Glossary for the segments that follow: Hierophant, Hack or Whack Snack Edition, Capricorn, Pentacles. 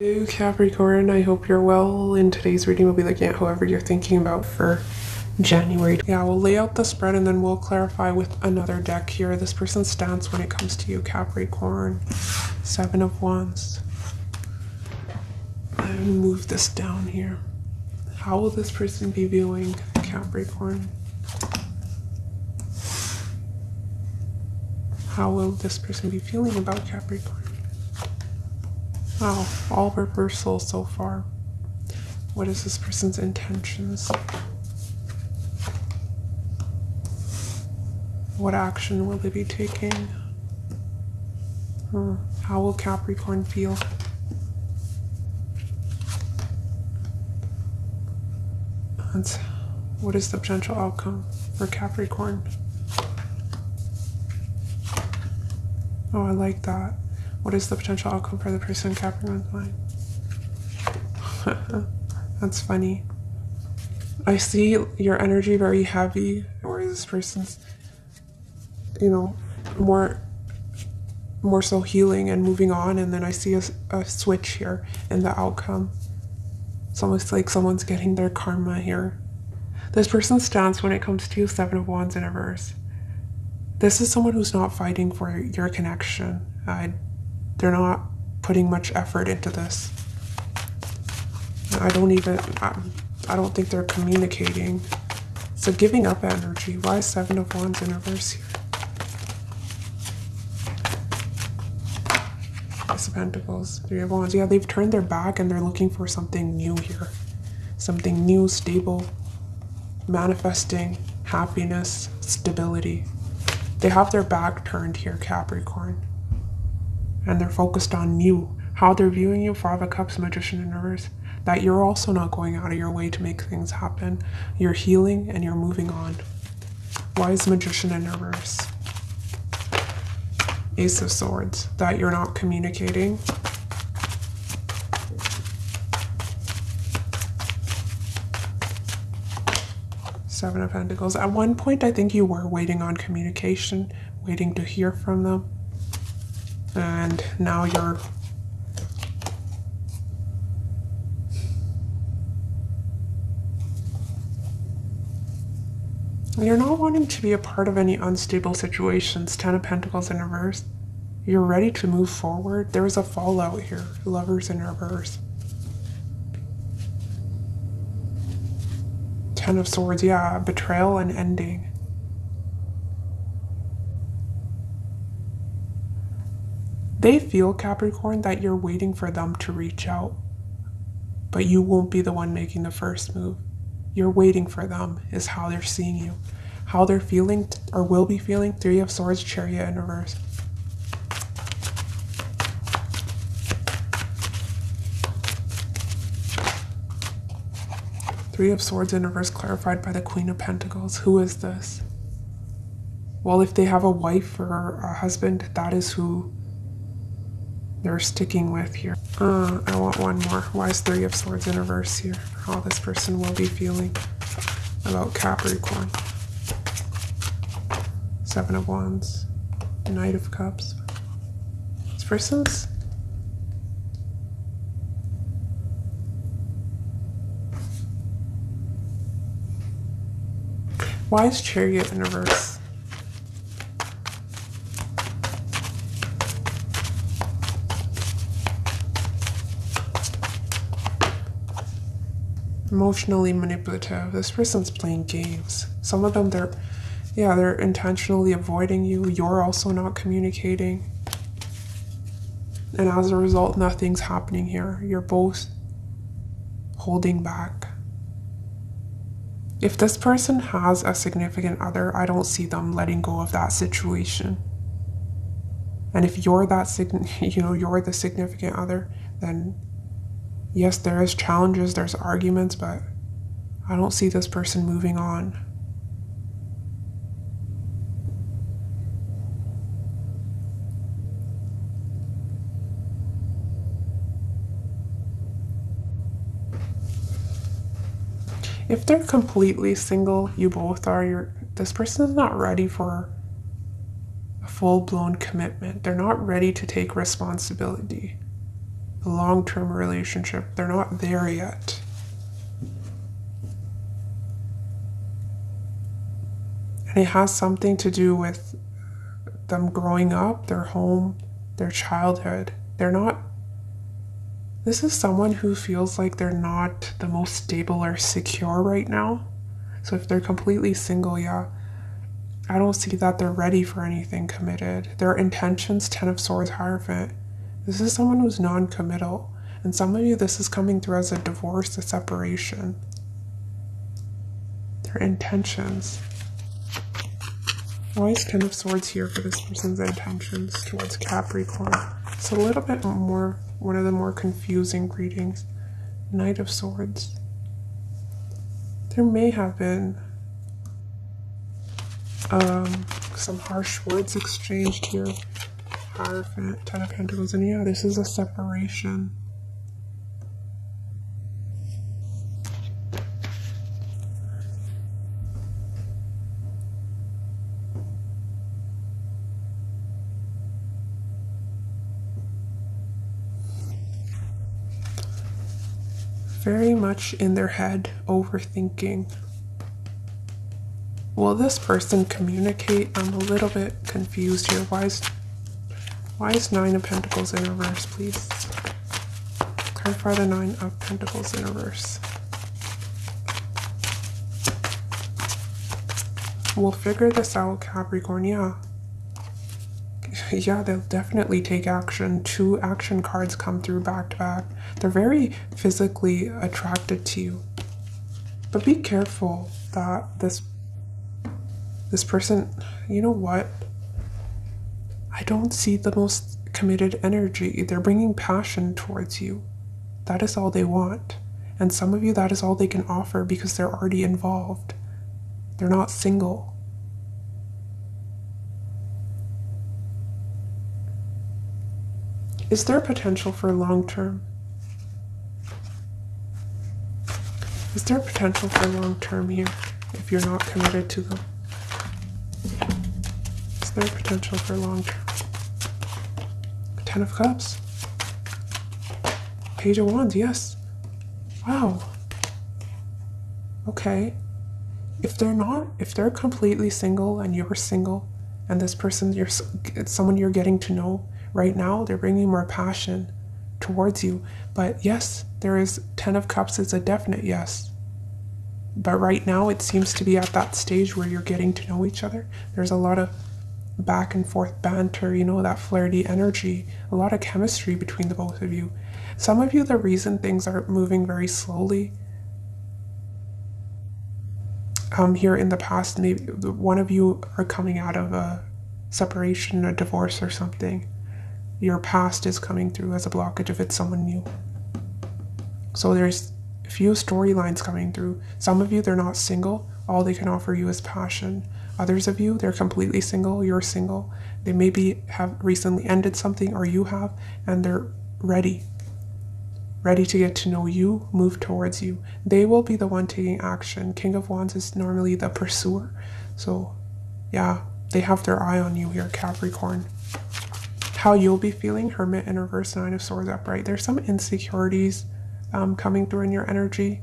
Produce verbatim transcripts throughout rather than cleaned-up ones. Hello Capricorn, I hope you're well. In today's reading, we'll be looking at however you're thinking about for January. Yeah, we'll lay out the spread and then we'll clarify with another deck here this person's stance when it comes to you, Capricorn. Seven of Wands. I'll move this down here. How will this person be viewing Capricorn? How will this person be feeling about Capricorn? Wow, all reversals so far. What is this person's intentions? What action will they be taking? Hmm. How will Capricorn feel? And what is the potential outcome for Capricorn? Oh, I like that. What is the potential outcome for the person in Capricorn's mind? That's funny. I see your energy very heavy, or this person's, you know, more more so healing and moving on, and then I see a, a switch here in the outcome. It's almost like someone's getting their karma here. This person's stance when it comes to Seven of Wands in reverse. This is someone who's not fighting for your connection. I They're not putting much effort into this. I don't even, I, I don't think they're communicating. So giving up energy. Why Seven of Wands in reverse here? Ace of Pentacles, Three of Wands. Yeah, they've turned their back and they're looking for something new here. Something new, stable, manifesting happiness, stability. They have their back turned here, Capricorn. And they're focused on you, how they're viewing you. Five of Cups, Magician in reverse. That you're also not going out of your way to make things happen. You're healing and you're moving on. Why is Magician in reverse? Ace of Swords. That you're not communicating. Seven of Pentacles. At one point, I think you were waiting on communication, waiting to hear from them. And now you're you're not wanting to be a part of any unstable situations. Ten of Pentacles in reverse. You're ready to move forward. There is a fallout here. Lovers in reverse. Ten of Swords. Yeah, betrayal and ending. They feel, Capricorn, that you're waiting for them to reach out, but you won't be the one making the first move. You're waiting for them is how they're seeing you, how they're feeling or will be feeling. Three of Swords, Chariot in reverse. Three of Swords in reverse clarified by the Queen of Pentacles. Who is this? Well, if they have a wife or a husband, that is who they're sticking with here. Uh, I want one more. Why is Three of Swords in reverse here? How this person will be feeling about Capricorn. Seven of Wands. Knight of Cups. This person's... Why is Chariot in reverse? Emotionally manipulative. This person's playing games. Some of them, they're, yeah, they're intentionally avoiding you. You're also not communicating. And as a result, nothing's happening here. You're both holding back. If this person has a significant other, I don't see them letting go of that situation. And if you're that, you know, you're the significant other, then yes, there is challenges, there's arguments, but I don't see this person moving on. If they're completely single, you both are, you're, this person is not ready for a full-blown commitment. They're not ready to take responsibility. long-term relationship. They're not there yet. And it has something to do with them growing up, their home, their childhood. They're not, this is someone who feels like they're not the most stable or secure right now. So if they're completely single, yeah, I don't see that they're ready for anything committed. Their intentions, Ten of Swords, Hierophant. This is someone who's non-committal. And some of you, this is coming through as a divorce, a separation. Their intentions. Why is Ten of Swords here for this person's intentions towards Capricorn? It's a little bit more, one of the more confusing readings. Knight of Swords. There may have been um, some harsh words exchanged here. Hierophant, Ten of Pentacles, and yeah, this is a separation. Very much in their head, overthinking. Will this person communicate? I'm a little bit confused here. Why is Why is Nine of Pentacles in reverse, please? Clarify the Nine of Pentacles in reverse. We'll figure this out, Capricorn, yeah. Yeah, they'll definitely take action. Two action cards come through back to back. They're very physically attracted to you. But be careful that this, this person, you know what? I don't see the most committed energy. They're bringing passion towards you. That is all they want. And some of you, that is all they can offer because they're already involved. They're not single. Is there potential for long-term? Is there potential for long-term here if you're not committed to them? Is there potential for long-term? Ten of Cups. Page of Wands, yes. Wow. Okay. If they're not, if they're completely single and you're single and this person, you're, it's someone you're getting to know right now, they're bringing more passion towards you. But yes, there is, Ten of Cups is a definite yes. But right now it seems to be at that stage where you're getting to know each other. There's a lot of back and forth banter, you know, that flirty energy, a lot of chemistry between the both of you. Some of you, the reason things are moving very slowly um here in the past, maybe one of you are coming out of a separation, a divorce or something. Your past is coming through as a blockage if it's someone new. So there's a few storylines coming through. Some of you, they're not single, all they can offer you is passion. Others of you, they're completely single, you're single. They maybe have recently ended something, or you have, and they're ready. Ready to get to know you, move towards you. They will be the one taking action. King of Wands is normally the pursuer. So yeah, they have their eye on you here, Capricorn. How you'll be feeling, Hermit in reverse, Nine of Swords upright. There's some insecurities um, coming through in your energy.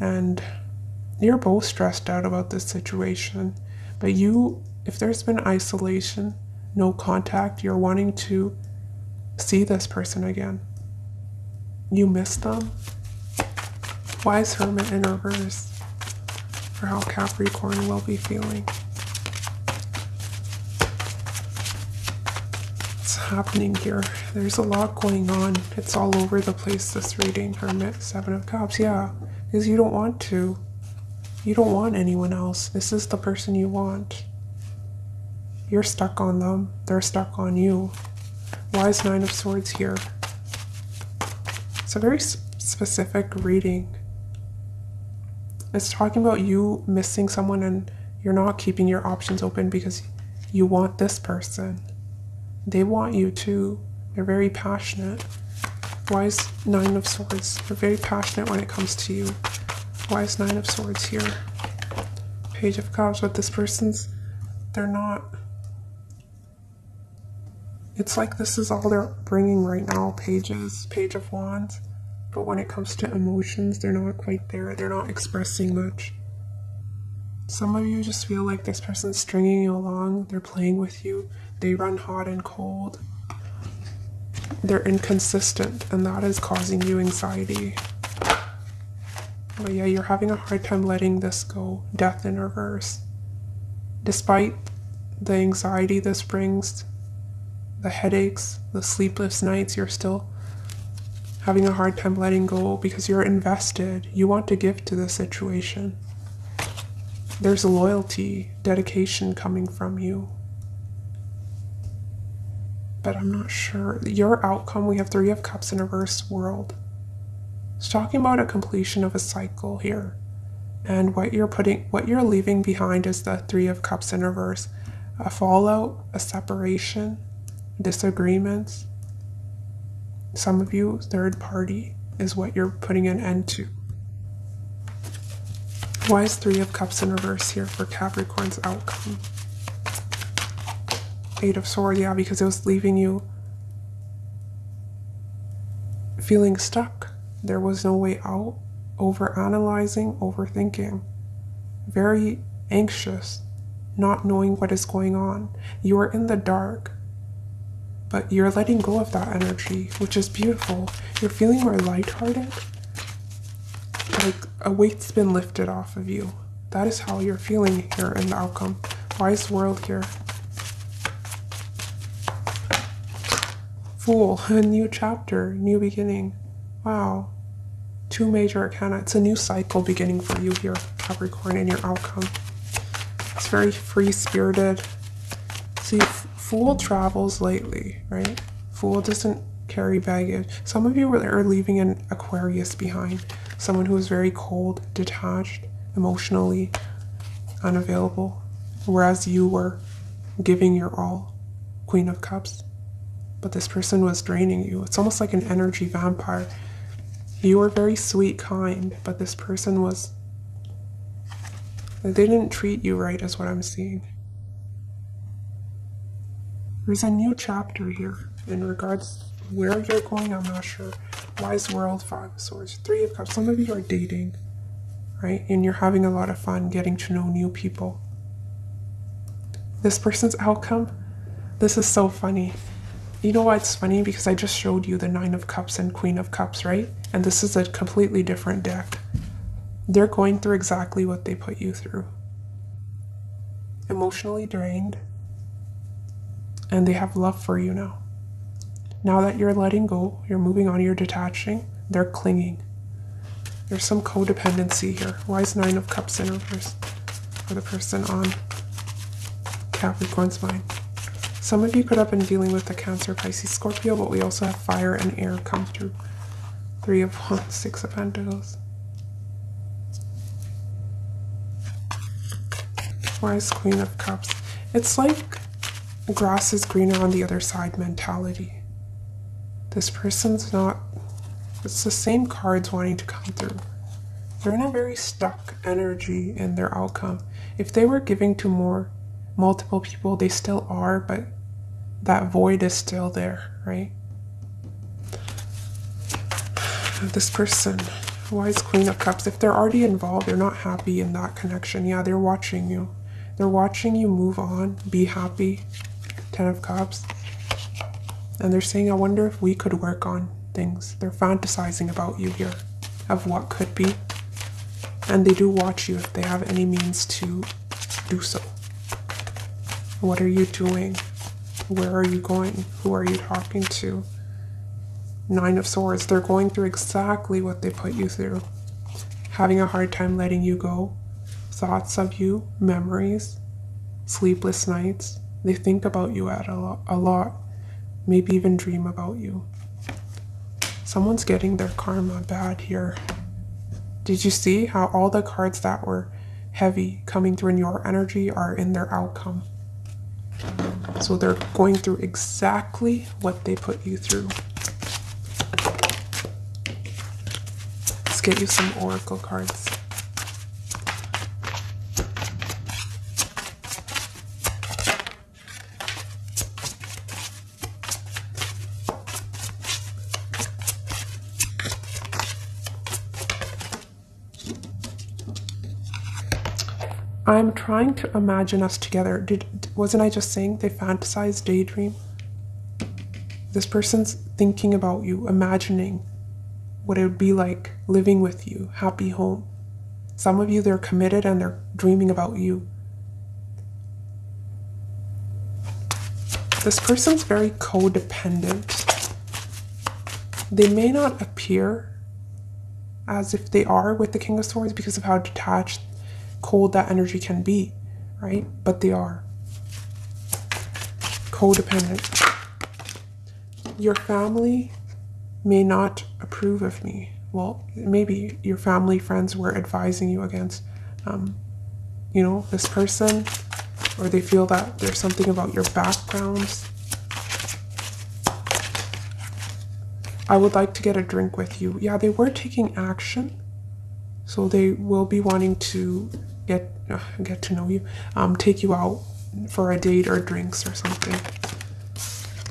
And you're both stressed out about this situation. But you, if there's been isolation, no contact, you're wanting to see this person again. You miss them. Why is Hermit in reverse for how Capricorn will be feeling? What's happening here? There's a lot going on. It's all over the place, this reading. Hermit, Seven of Cups, yeah, because you don't want to. You don't want anyone else. This is the person you want. You're stuck on them. They're stuck on you. Why is Nine of Swords here? It's a very specific reading. It's talking about you missing someone and you're not keeping your options open because you want this person. They want you too. They're very passionate. Why is Nine of Swords? They're very passionate when it comes to you. Why is Nine of Swords here? Page of Cups, but this person's, they're not It's like this is all they're bringing right now, pages, Page of Wands. But when it comes to emotions, they're not quite there. They're not expressing much. Some of you just feel like this person's stringing you along. They're playing with you. They run hot and cold. They're inconsistent, and that is causing you anxiety. But yeah, you're having a hard time letting this go. Death in reverse. Despite the anxiety this brings, the headaches, the sleepless nights, you're still having a hard time letting go because you're invested. You want to give to this situation. There's loyalty, dedication coming from you. But I'm not sure. Your outcome, we have Three of Cups in reverse, World. It's talking about a completion of a cycle here. And what you're putting, what you're leaving behind is the Three of Cups in reverse. A fallout, a separation, disagreements. Some of you, third party is what you're putting an end to. Why is Three of Cups in reverse here for Capricorn's outcome? Eight of Swords, yeah, because it was leaving you feeling stuck. There was no way out, overanalyzing, overthinking, very anxious, not knowing what is going on. You are in the dark, but you're letting go of that energy, which is beautiful. You're feeling more lighthearted. Like a weight's been lifted off of you. That is how you're feeling here in the outcome. Why is World here? Fool, a new chapter, new beginning. Wow. Two major arcana. It's a new cycle beginning for you here, Capricorn, in your outcome. It's very free-spirited. See, Fool travels lightly, right? Fool doesn't carry baggage. Some of you are leaving an Aquarius behind. Someone who is very cold, detached, emotionally unavailable, whereas you were giving your all, Queen of Cups. But this person was draining you. It's almost like an energy vampire. You were very sweet, kind, but this person was... They didn't treat you right is what I'm seeing. There's a new chapter here in regards to where you're going, I'm not sure. Why is World? Five of Swords, Three of Cups. Some of you are dating, right? And you're having a lot of fun getting to know new people. This person's outcome, this is so funny. You know why it's funny? Because I just showed you the Nine of Cups and Queen of Cups, right? And this is a completely different deck. They're going through exactly what they put you through. Emotionally drained. And they have love for you now. Now that you're letting go, you're moving on, you're detaching, they're clinging. There's some codependency here. Why is Nine of Cups in reverse for the person on Capricorn's mind? Some of you could have been dealing with the Cancer, Pisces, Scorpio, but we also have fire and air come through. Three of Wands, Six of Pentacles. Why is Queen of Cups? It's like grass is greener on the other side mentality. This person's not, it's the same cards wanting to come through. They're in a very stuck energy in their outcome. If they were giving to more, multiple people, they still are, but that void is still there, right? This person, why is Queen of Cups? If they're already involved, they're not happy in that connection. Yeah, they're watching you. They're watching you move on, be happy. Ten of Cups. And they're saying, I wonder if we could work on things. They're fantasizing about you here, of what could be. And they do watch you if they have any means to do so. What are you doing? Where are you going? Who are you talking to? Nine of Swords. They're going through exactly what they put you through. Having a hard time letting you go. Thoughts of you, memories, sleepless nights. They think about you at a lot. A lot. Maybe even dream about you. Someone's getting their karma bad here. Did you see how all the cards that were heavy coming through in your energy are in their outcome? So they're going through exactly what they put you through. Let's get you some oracle cards. I'm trying to imagine us together. Did, wasn't I just saying they fantasize, daydream? This person's thinking about you, imagining what it would be like living with you, happy home. Some of you, they're committed and they're dreaming about you. This person's very codependent. They may not appear as if they are with the King of Swords because of how detached, cold that energy can be, right? But they are codependent. Your family may not approve of me. Well, maybe your family, friends were advising you against, um, you know, this person, or they feel that there's something about your backgrounds. I would like to get a drink with you. Yeah, they were taking action. So they will be wanting to get, uh, get to know you, um, take you out for a date or drinks or something.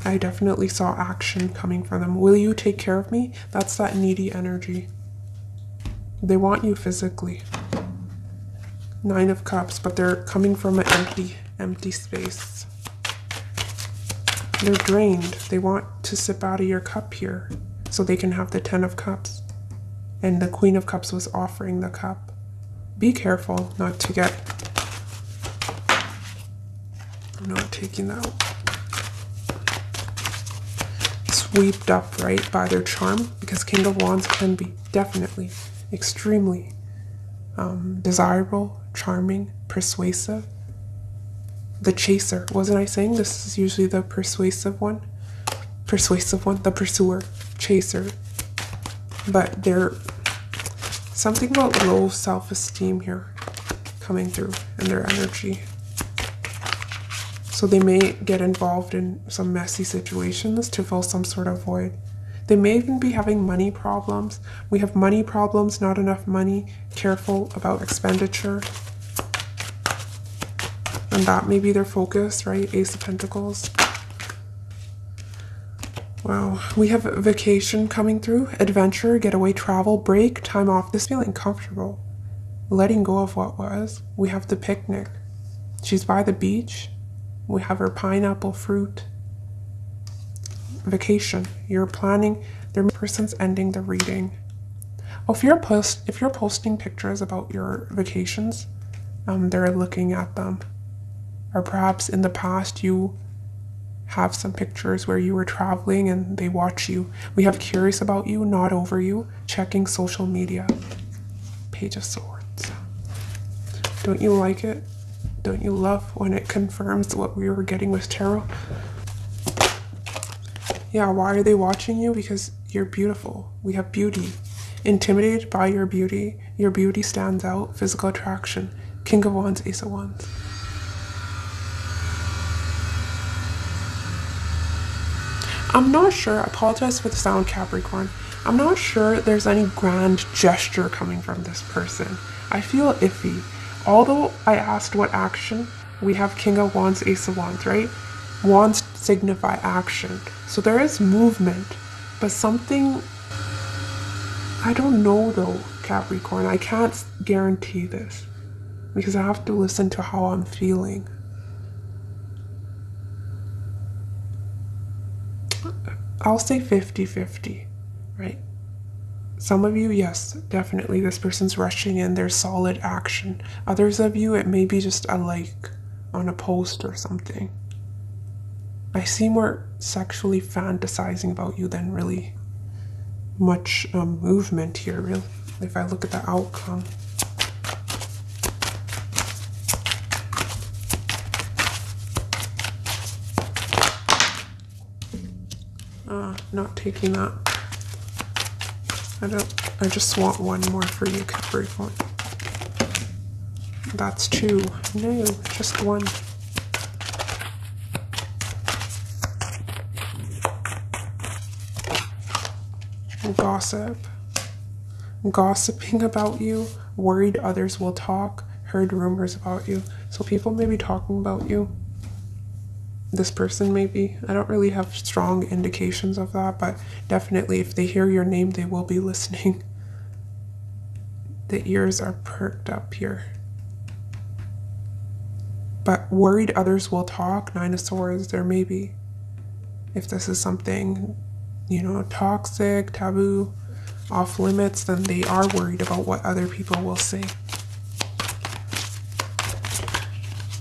I definitely saw action coming from them. Will you take care of me? That's that needy energy. They want you physically. Nine of Cups, but they're coming from an empty, empty space. They're drained. They want to sip out of your cup here so they can have the Ten of Cups. And the Queen of Cups was offering the cup. Be careful not to get... I'm not taking that out. Swept up, right, by their charm. Because King of Wands can be definitely, extremely um, desirable, charming, persuasive. The chaser. Wasn't I saying this is usually the persuasive one? Persuasive one. The pursuer. Chaser. But there's something about low self-esteem here coming through in their energy. So they may get involved in some messy situations to fill some sort of void. They may even be having money problems. We have money problems, not enough money, careful about expenditure. And that may be their focus, right? Ace of Pentacles. Wow, we have vacation coming through, adventure, getaway, travel, break, time off. This feeling comfortable, letting go of what was. We have the picnic. She's by the beach. We have her pineapple fruit. Vacation. You're planning. Their person's ending the reading. Oh, if you're post, if you're posting pictures about your vacations, um, they're looking at them, or perhaps in the past you have some pictures where you were traveling and they watch you. We have curious about you, not over you, checking social media. Page of Swords. Don't you like it? Don't you love when it confirms what we were getting with tarot? Yeah, why are they watching you? Because you're beautiful. We have beauty. Intimidated by your beauty. Your beauty stands out. Physical attraction. King of Wands, Ace of Wands. I'm not sure, I apologize for the sound, Capricorn. I'm not sure there's any grand gesture coming from this person. I feel iffy. Although I asked what action, we have King of Wands, Ace of Wands, right? Wands signify action. So there is movement, but something... I don't know though, Capricorn. I can't guarantee this because I have to listen to how I'm feeling. I'll say fifty fifty, right? Some of you, yes, definitely this person's rushing in, there's solid action. Others of you, it may be just a like on a post or something. I see more sexually fantasizing about you than really much um, movement here, really, if I look at the outcome. Not taking that. I don't, I just want one more for you, Capricorn. That's two. No, just one. Gossip. Gossiping about you, worried others will talk, heard rumors about you. So people may be talking about you. This person maybe. I don't really have strong indications of that, but definitely if they hear your name, they will be listening. The ears are perked up here. but worried others will talk. Nine of Swords, there may be. If this is something, you know, toxic, taboo, off limits, then they are worried about what other people will say.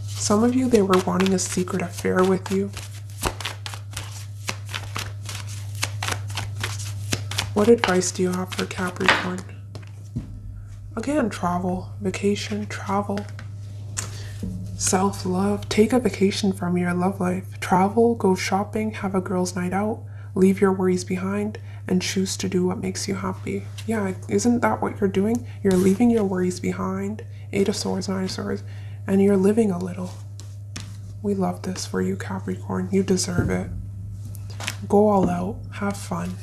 Some of you, they were wanting a secret affair with you. What advice do you have for Capricorn? Again, travel, vacation, travel, self-love. Take a vacation from your love life. Travel, go shopping, have a girls' night out, leave your worries behind, and choose to do what makes you happy. Yeah, isn't that what you're doing? You're leaving your worries behind. Eight of Swords, Nine of Swords, and you're living a little. We love this for you, Capricorn. You deserve it. Go all out, have fun.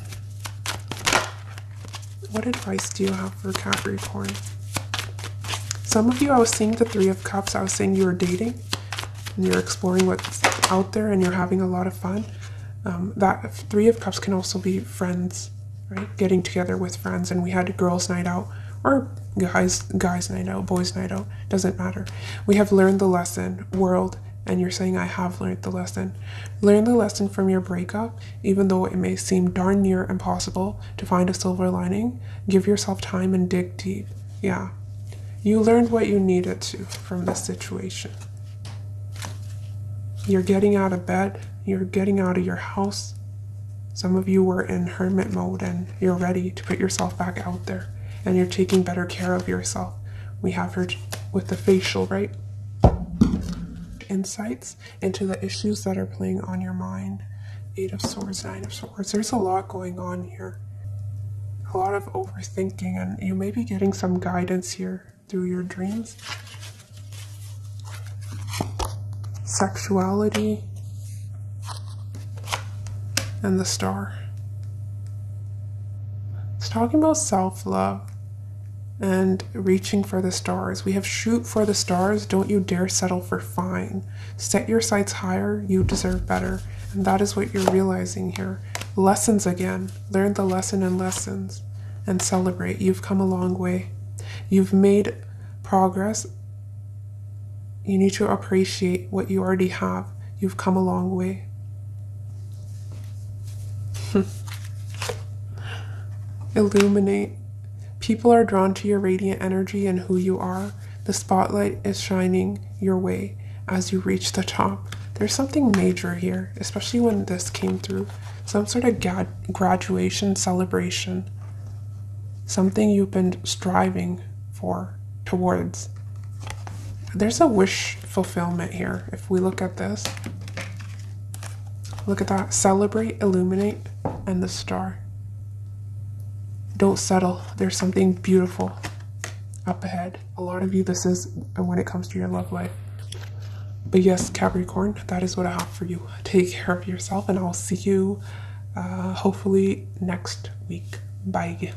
What advice do you have for Capricorn? Some of you, I was seeing the Three of Cups. I was saying you were dating and you're exploring what's out there and you're having a lot of fun. Um, that Three of Cups can also be friends, right? Getting together with friends. And we had a girls' night out or guys, guys' night out, boys' night out. Doesn't matter. We have learned the lesson, world. And you're saying, I have learned the lesson. Learn the lesson from your breakup, even though it may seem darn near impossible to find a silver lining. Give yourself time and dig deep. Yeah. You learned what you needed to from this situation. You're getting out of bed. You're getting out of your house. Some of you were in hermit mode and you're ready to put yourself back out there. And you're taking better care of yourself. We have her with the facial, right? Insights into the issues that are playing on your mind. Eight of Swords, Nine of Swords. There's a lot going on here. A lot of overthinking, and you may be getting some guidance here through your dreams. Sexuality and the Star. It's talking about self-love and reaching for the stars. We have shoot for the stars. Don't you dare settle for fine. Set your sights higher. You deserve better. And that is what you're realizing here. Lessons again. Learn the lesson and lessons and celebrate. You've come a long way. You've made progress. You need to appreciate what you already have. You've come a long way. Illuminate. People are drawn to your radiant energy and who you are. The spotlight is shining your way as you reach the top. There's something major here, especially when this came through. Some sort of ga- graduation, celebration. Something you've been striving for, towards. There's a wish fulfillment here. If we look at this, look at that. Celebrate, illuminate, and the Star. Don't settle. There's something beautiful up ahead. A lot of you, this is when it comes to your love life. But yes, Capricorn, that is what I have for you. Take care of yourself, and I'll see you uh, hopefully next week. Bye.